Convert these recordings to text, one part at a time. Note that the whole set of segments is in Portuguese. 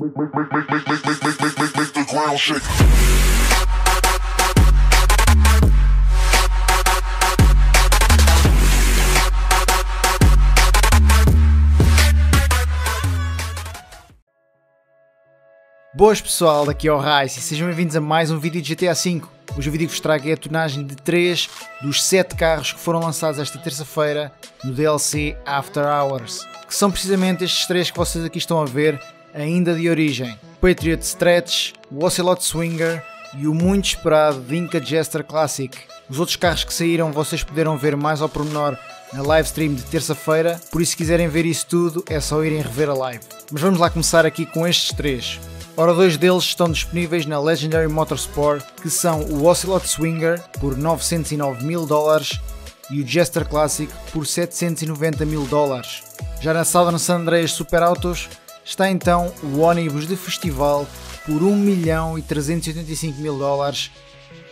Make the ground shake. Boas pessoal, daqui é o Ryce e sejam bem-vindos a mais um vídeo de GTA V. Hoje o vídeo que vos trago é a tonagem de 3 dos 7 carros que foram lançados esta terça-feira no DLC After Hours, que são precisamente estes 3 que vocês aqui estão a ver, ainda de origem: o Patriot Stretch, o Ocelot Swinger e o muito esperado Dinka Jester Classic. Os outros carros que saíram vocês puderam ver mais ao pormenor na livestream de terça-feira, por isso se quiserem ver isso tudo é só irem rever a live. Mas vamos lá começar aqui com estes 3. Ora, 2 deles estão disponíveis na Legendary Motorsport, que são o Ocelot Swinger por 909 mil dólares e o Jester Classic por 790 mil dólares. Já lançado no San Andreas Superautos está então o ônibus de festival por 1 milhão e 385 mil dólares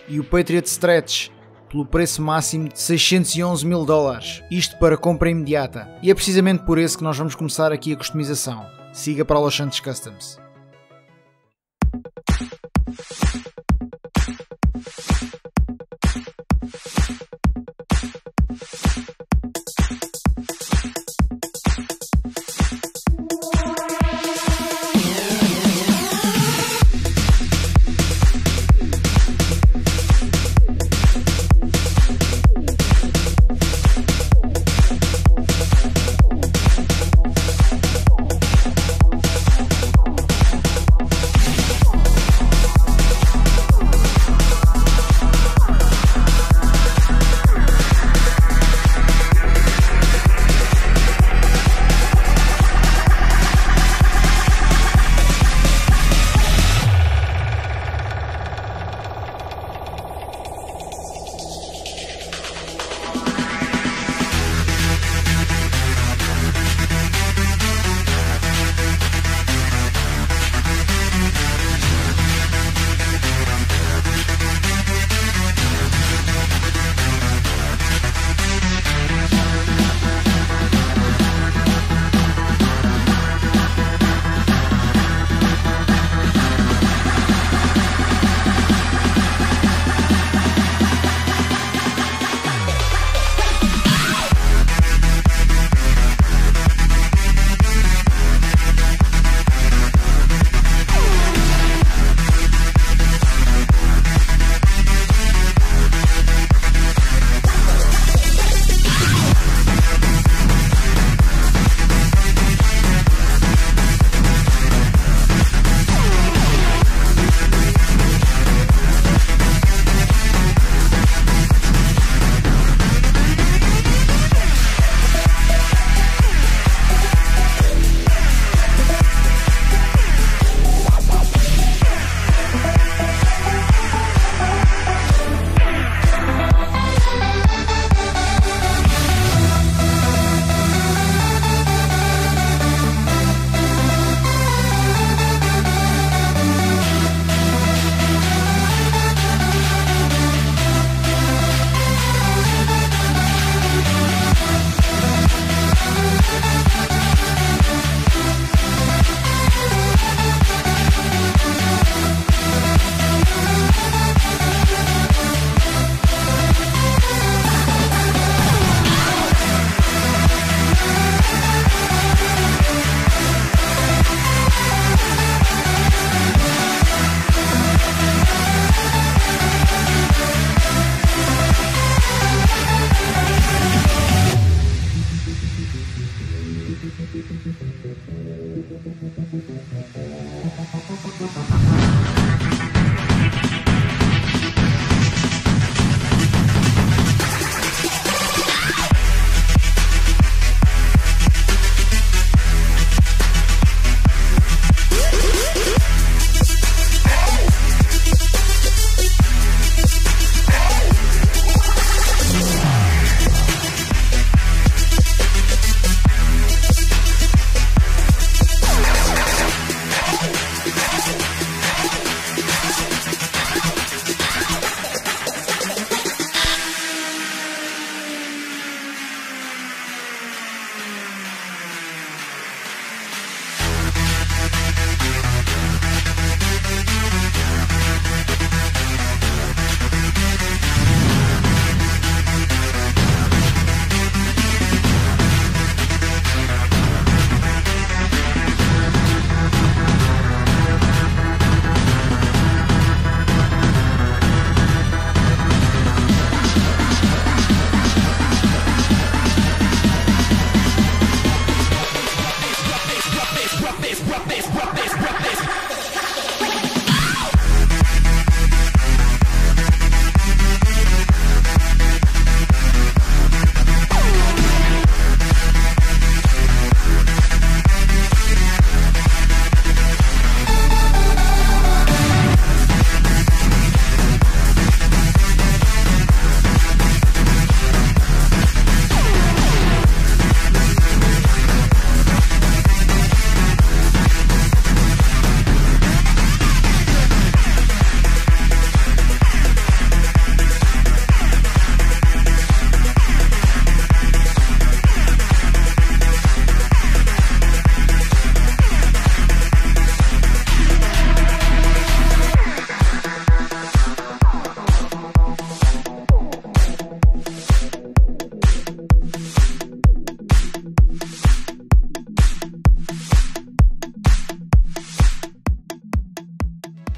e o Patriot Stretch pelo preço máximo de 611 mil dólares, isto para compra imediata. E é precisamente por esse que nós vamos começar aqui a customização. Siga para Los Santos Customs.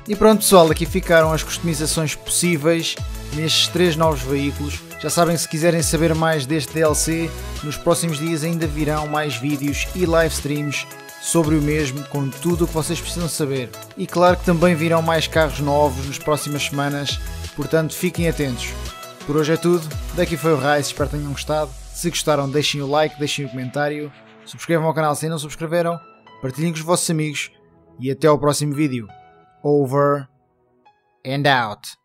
E pronto pessoal, aqui ficaram as customizações possíveis nestes 3 novos veículos. Já sabem, se quiserem saber mais deste DLC, nos próximos dias ainda virão mais vídeos e live streams sobre o mesmo, com tudo o que vocês precisam saber. E claro que também virão mais carros novos nas próximas semanas, portanto fiquem atentos. Por hoje é tudo, daqui foi o Ryce, espero que tenham gostado. Se gostaram deixem o like, deixem o comentário, subscrevam ao canal se ainda não subscreveram, partilhem com os vossos amigos e até ao próximo vídeo. Over and out.